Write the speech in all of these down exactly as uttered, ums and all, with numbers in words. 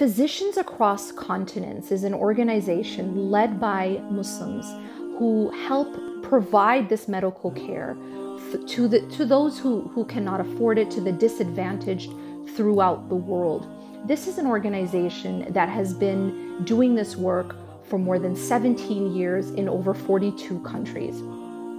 Physicians Across Continents is an organization led by Muslims who help provide this medical care to the to those who, who cannot afford it, to the disadvantaged throughout the world. This is an organization that has been doing this work for more than seventeen years in over forty-two countries.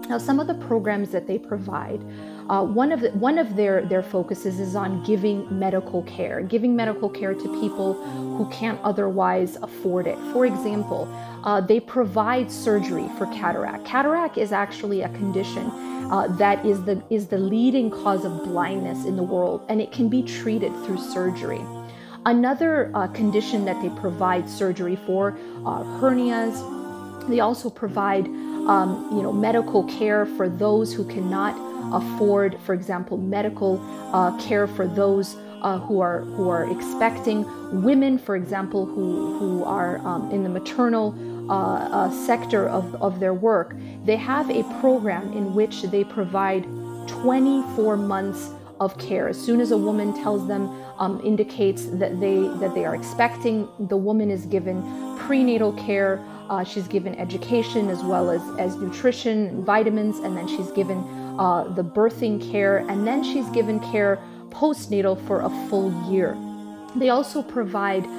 Now, some of the programs that they provide, uh, one of the, one of their, their focuses is on giving medical care, giving medical care to people who can't otherwise afford it. For example, uh, they provide surgery for cataract. Cataract is actually a condition uh, that is the, is the leading cause of blindness in the world, and it can be treated through surgery. Another uh, condition that they provide surgery for are hernias. They also provide Um, you know, medical care for those who cannot afford, for example, medical uh, care for those uh, who are who are expecting, women, for example, who who are um, in the maternal uh, uh, sector of of their work. They have a program in which they provide twenty-four months of care. As soon as a woman tells them, um, indicates that they that they are expecting, the woman is given prenatal care. Uh, she's given education as well as, as nutrition, vitamins, and then she's given uh, the birthing care, and then she's given care postnatal for a full year. They also provide uh,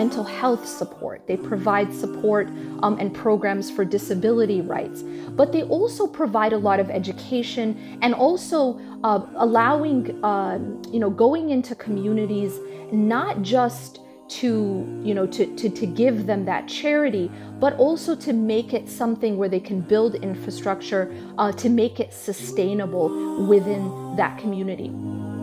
mental health support. They provide support um, and programs for disability rights, but they also provide a lot of education and also uh, allowing, uh, you know, going into communities, not just to, you know, to, to, to give them that charity, but also to make it something where they can build infrastructure uh, to make it sustainable within that community.